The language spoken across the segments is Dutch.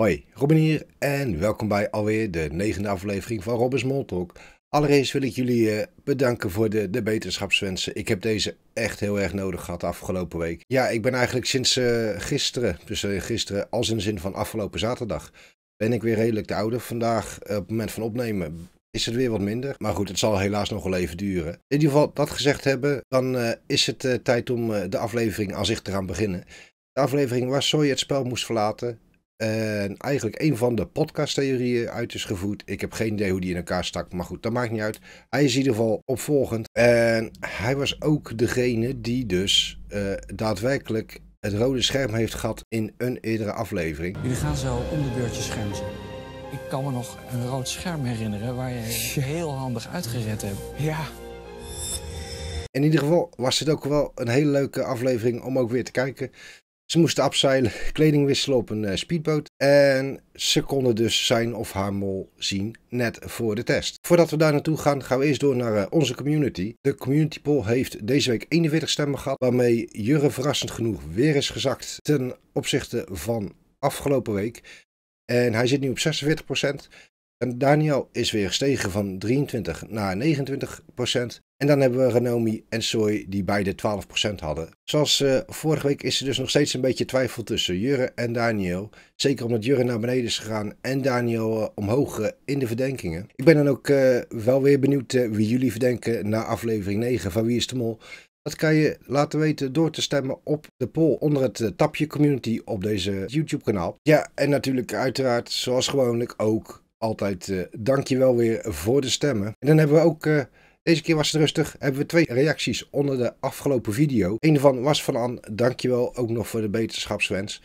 Hoi, Robin hier en welkom bij alweer de 9e aflevering van Robin's Moltalk. Allereerst wil ik jullie bedanken voor de beterschapswensen. Ik heb deze echt heel erg nodig gehad de afgelopen week. Ja, ik ben eigenlijk sinds gisteren, dus gisteren als in de zin van afgelopen zaterdag, ben ik weer redelijk te ouder. Vandaag, op het moment van opnemen, is het weer wat minder. Maar goed, het zal helaas nog wel even duren. In ieder geval, dat gezegd hebben, dan is het tijd om de aflevering aan zich te gaan beginnen. De aflevering waar Zoe het spel moest verlaten. En eigenlijk een van de podcasttheorieën uit is gevoerd. Ik heb geen idee hoe die in elkaar stak, maar goed, dat maakt niet uit. Hij is in ieder geval opvolgend. En hij was ook degene die dus daadwerkelijk het rode scherm heeft gehad in een eerdere aflevering. Jullie gaan zo om de beurtje schermen. Ik kan me nog een rood scherm herinneren waar je heel handig uitgered hebt. Ja. In ieder geval was het ook wel een hele leuke aflevering om ook weer te kijken. Ze moesten afzeilen, kleding wisselen op een speedboot. En ze konden dus zijn of haar mol zien net voor de test. Voordat we daar naartoe gaan, gaan we eerst door naar onze community. De community poll heeft deze week 41 stemmen gehad. Waarmee Jurre verrassend genoeg weer is gezakt ten opzichte van afgelopen week. En hij zit nu op 46%. En Daniel is weer gestegen van 23 naar 29%. En dan hebben we Ranomi en Soy die beide 12% hadden. Zoals vorige week is er dus nog steeds een beetje twijfel tussen Jurre en Daniel. Zeker omdat Jurre naar beneden is gegaan en Daniel omhoog in de verdenkingen. Ik ben dan ook wel weer benieuwd wie jullie verdenken na aflevering 9 van Wie is de Mol. Dat kan je laten weten door te stemmen op de poll onder het tapje community op deze YouTube kanaal. Ja, en natuurlijk uiteraard zoals gewoonlijk ook altijd dankjewel weer voor de stemmen. En dan hebben we ook, deze keer was het rustig, hebben we 2 reacties onder de afgelopen video. Eén daarvan was van Ann, dankjewel ook nog voor de beterschapswens.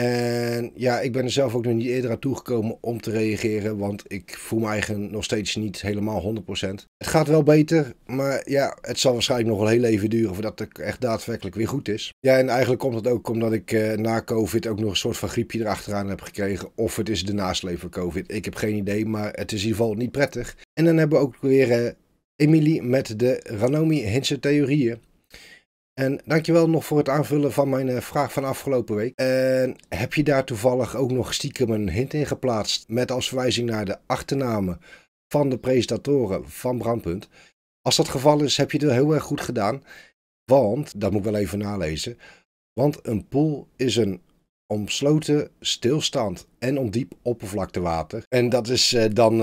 En ja, ik ben er zelf ook nog niet eerder aan toegekomen om te reageren, want ik voel me eigenlijk nog steeds niet helemaal 100%. Het gaat wel beter, maar ja, het zal waarschijnlijk nog wel heel even duren voordat het echt daadwerkelijk weer goed is. Ja, en eigenlijk komt dat ook omdat ik na COVID ook nog een soort van griepje erachteraan heb gekregen. Of het is de nasleep van COVID, ik heb geen idee, maar het is in ieder geval niet prettig. En dan hebben we ook weer Emily met de Ranomi Hintzen theorieën. En dankjewel nog voor het aanvullen van mijn vraag van afgelopen week. En heb je daar toevallig ook nog stiekem een hint in geplaatst met als verwijzing naar de achternamen van de presentatoren van Brandpunt? Als dat het geval is, heb je het wel heel erg goed gedaan. Want, dat moet ik wel even nalezen, want een poel is een omsloten stilstand en ondiep oppervlaktewater. En dat is dan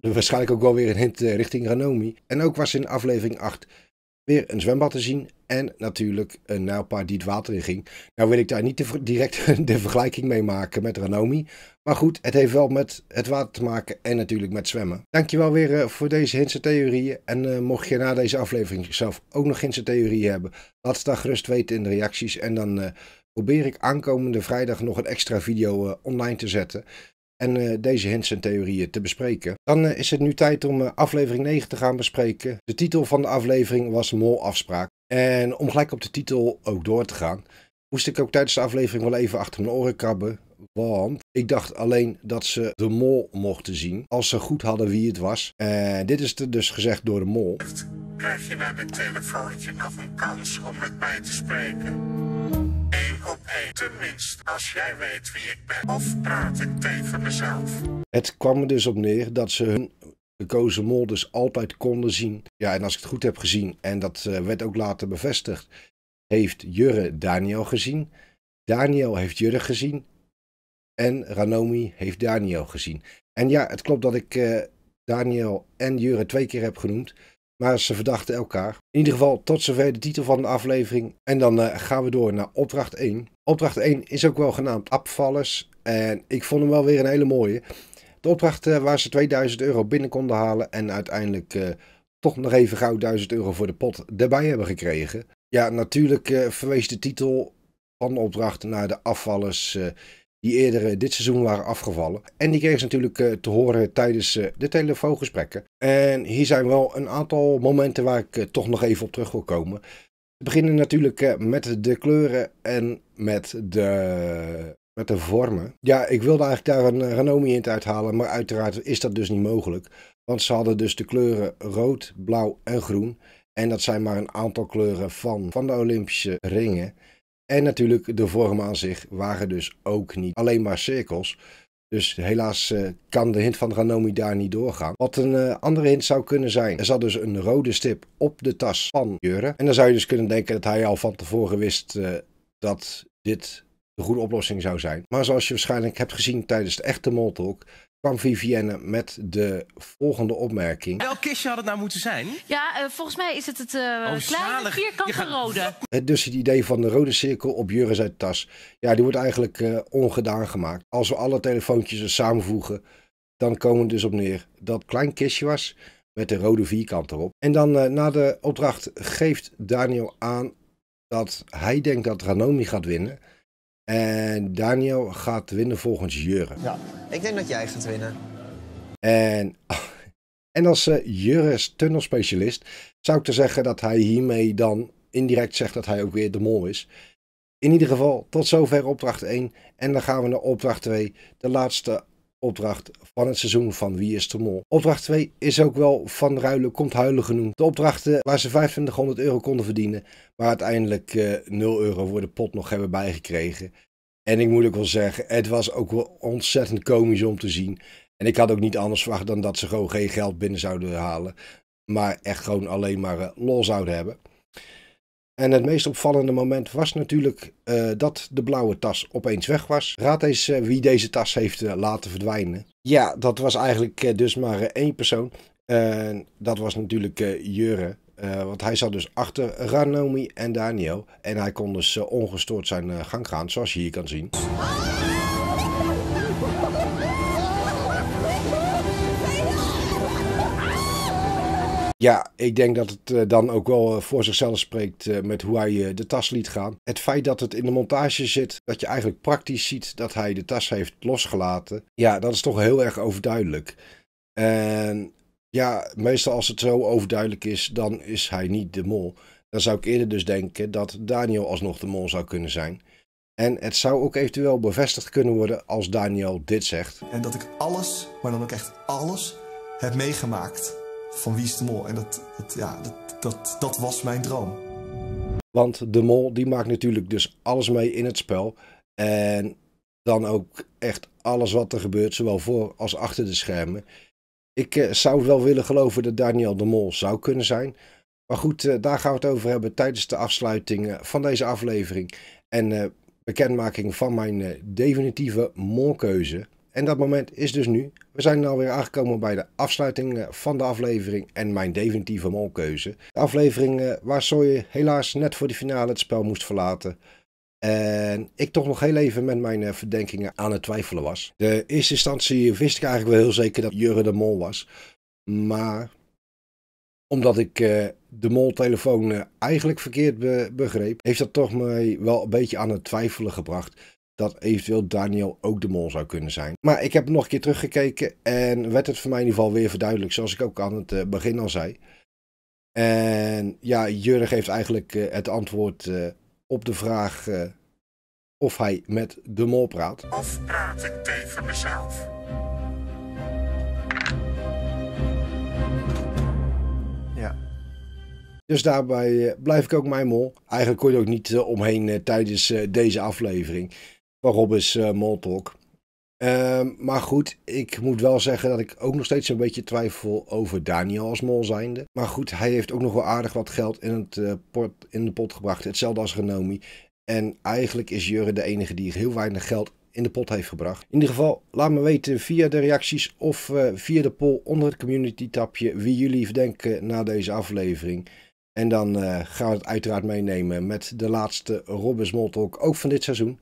waarschijnlijk ook wel weer een hint richting Ranomi. En ook was in aflevering 8... weer een zwembad te zien en natuurlijk een nijlpaard die het water in ging. Nou wil ik daar niet direct de vergelijking mee maken met Ranomi. Maar goed, het heeft wel met het water te maken en natuurlijk met zwemmen. Dankjewel weer voor deze Hintzen-theorieën. En mocht je na deze aflevering zelf ook nog Hintzen-theorieën hebben, laat het dan gerust weten in de reacties. En dan probeer ik aankomende vrijdag nog een extra video online te zetten. En deze Hintzen-theorieën te bespreken. Dan is het nu tijd om aflevering 9 te gaan bespreken. De titel van de aflevering was Molafspraak. En om gelijk op de titel ook door te gaan, moest ik ook tijdens de aflevering wel even achter mijn oren krabben. Want ik dacht alleen dat ze de mol mochten zien, als ze goed hadden wie het was. Dit is er dus gezegd door de mol. Krijg je bij dit telefoontje nog een kans om met mij te spreken? Tenminste, als jij weet wie ik ben, of praat ik tegen mezelf. Het kwam er dus op neer dat ze hun gekozen mol dus altijd konden zien. Ja, en als ik het goed heb gezien, en dat werd ook later bevestigd, heeft Jurre Daniel gezien. Daniel heeft Jurre gezien. En Ranomi heeft Daniel gezien. En ja, het klopt dat ik Daniel en Jurre 2 keer heb genoemd. Maar ze verdachten elkaar. In ieder geval tot zover de titel van de aflevering. En dan gaan we door naar opdracht 1. Opdracht 1 is ook wel genaamd Afvallers. En ik vond hem wel weer een hele mooie. De opdracht waar ze 2000 euro binnen konden halen. En uiteindelijk toch nog even gauw 1000 euro voor de pot erbij hebben gekregen. Ja, natuurlijk verwees de titel van de opdracht naar de afvallers die eerder dit seizoen waren afgevallen. En die kregen ze natuurlijk te horen tijdens de telefoongesprekken. En hier zijn wel een aantal momenten waar ik toch nog even op terug wil komen. We beginnen natuurlijk met de kleuren en met de vormen. Ja, ik wilde eigenlijk daar een Ranomi hint uithalen, maar uiteraard is dat dus niet mogelijk. Want ze hadden dus de kleuren rood, blauw en groen. En dat zijn maar een aantal kleuren van de Olympische ringen. En natuurlijk de vormen aan zich waren dus ook niet alleen maar cirkels. Dus helaas kan de hint van Ranomi daar niet doorgaan. Wat een andere hint zou kunnen zijn. Er zat dus een rode stip op de tas van Jure. En dan zou je dus kunnen denken dat hij al van tevoren wist dat dit de goede oplossing zou zijn. Maar zoals je waarschijnlijk hebt gezien tijdens de echte Moltalk, kwam Vivienne met de volgende opmerking. Welk kistje had het nou moeten zijn? Ja, volgens mij is het kleine vierkante rode. Dus het idee van de rode cirkel op Jurre zijn tas, ja, die wordt eigenlijk ongedaan gemaakt. Als we alle telefoontjes er samenvoegen, dan komen we dus op neer dat het klein kistje was met de rode vierkant erop. En dan na de opdracht geeft Daniel aan dat hij denkt dat Ranomi gaat winnen. En Daniel gaat winnen volgens Jurre. Ja, ik denk dat jij gaat winnen. En als Jurre's tunnelspecialist zou ik te zeggen dat hij hiermee dan indirect zegt dat hij ook weer de mol is. In ieder geval, tot zover opdracht 1. En dan gaan we naar opdracht 2. De laatste opdracht van het seizoen van Wie is de Mol. Opdracht 2 is ook wel van ruilen komt huilen genoemd. De opdrachten waar ze 2500 euro konden verdienen, maar uiteindelijk 0 euro voor de pot nog hebben bijgekregen. En ik moet ook wel zeggen, het was ook wel ontzettend komisch om te zien. En ik had ook niet anders verwacht dan dat ze gewoon geen geld binnen zouden halen, maar echt gewoon alleen maar lol zouden hebben. En het meest opvallende moment was natuurlijk dat de blauwe tas opeens weg was. Raad eens wie deze tas heeft laten verdwijnen. Ja, dat was eigenlijk dus maar één persoon. Dat was natuurlijk Jurre. Want hij zat dus achter Ranomi en Daniel. En hij kon dus ongestoord zijn gang gaan, zoals je hier kan zien. Ja, ik denk dat het dan ook wel voor zichzelf spreekt met hoe hij de tas liet gaan. Het feit dat het in de montage zit, dat je eigenlijk praktisch ziet dat hij de tas heeft losgelaten. Ja, dat is toch heel erg overduidelijk. En ja, meestal als het zo overduidelijk is, dan is hij niet de mol. Dan zou ik eerder dus denken dat Daniel alsnog de mol zou kunnen zijn. En het zou ook eventueel bevestigd kunnen worden als Daniel dit zegt. En dat ik alles, maar dan ook echt alles, heb meegemaakt van Wie is de Mol. En dat was mijn droom. Want de mol die maakt natuurlijk dus alles mee in het spel. En dan ook echt alles wat er gebeurt, zowel voor als achter de schermen. Ik zou wel willen geloven dat Daniel de Mol zou kunnen zijn. Maar goed, daar gaan we het over hebben tijdens de afsluiting van deze aflevering. En bekendmaking van mijn definitieve molkeuze. En dat moment is dus nu. We zijn alweer aangekomen bij de afsluiting van de aflevering en mijn definitieve molkeuze. De aflevering waar Soye helaas net voor de finale het spel moest verlaten. En ik toch nog heel even met mijn verdenkingen aan het twijfelen was. De eerste instantie wist ik eigenlijk wel heel zeker dat Jurre de mol was. Maar omdat ik de moltelefoon eigenlijk verkeerd begreep, heeft dat toch mij wel een beetje aan het twijfelen gebracht dat eventueel Daniel ook de mol zou kunnen zijn. Maar ik heb nog een keer teruggekeken en werd het voor mij in ieder geval weer verduidelijk, zoals ik ook aan het begin al zei. En ja, Jurre geeft eigenlijk het antwoord op de vraag of hij met de mol praat. Of praat ik tegen mezelf? Ja. Dus daarbij blijf ik ook mijn mol. Eigenlijk kon je er ook niet omheen tijdens deze aflevering van Robin's Moltalk. Maar goed, ik moet wel zeggen dat ik ook nog steeds een beetje twijfel over Daniel als mol zijnde. Maar goed, hij heeft ook nog wel aardig wat geld in de pot gebracht. Hetzelfde als Ranomi. En eigenlijk is Jurre de enige die heel weinig geld in de pot heeft gebracht. In ieder geval, laat me weten via de reacties of via de poll onder het community tabje wie jullie verdenken na deze aflevering. En dan gaan we het uiteraard meenemen met de laatste Robin's Moltalk, ook van dit seizoen.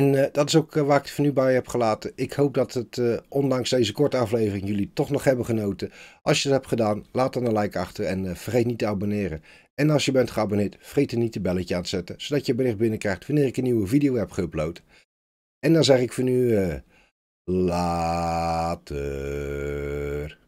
En dat is ook waar ik het voor nu bij heb gelaten. Ik hoop dat het, ondanks deze korte aflevering, jullie toch nog hebben genoten. Als je dat hebt gedaan, laat dan een like achter en vergeet niet te abonneren. En als je bent geabonneerd, vergeet dan niet het belletje aan te zetten, zodat je bericht binnenkrijgt wanneer ik een nieuwe video heb geüpload. En dan zeg ik voor nu, later.